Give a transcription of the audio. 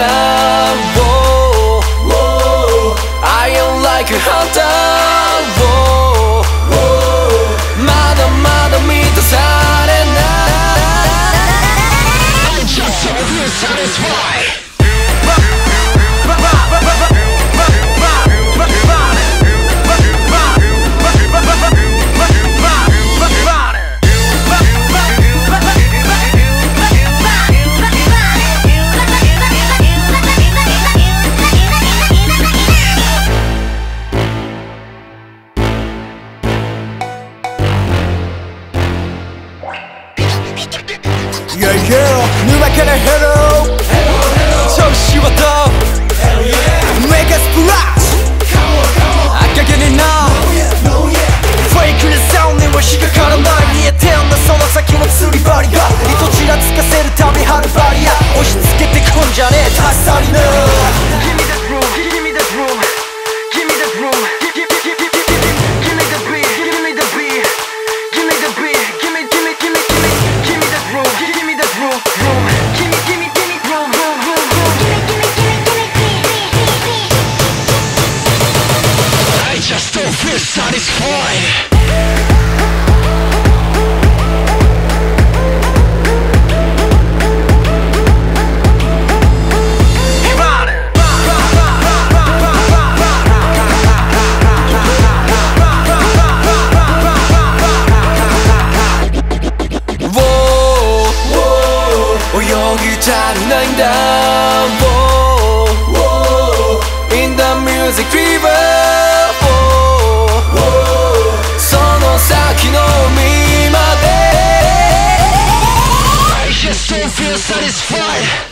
hunter, whoa, whoa. I am like a hunter, whoa, whoa. まだまだ満たされない。I'm just so satisfied. Satisfied.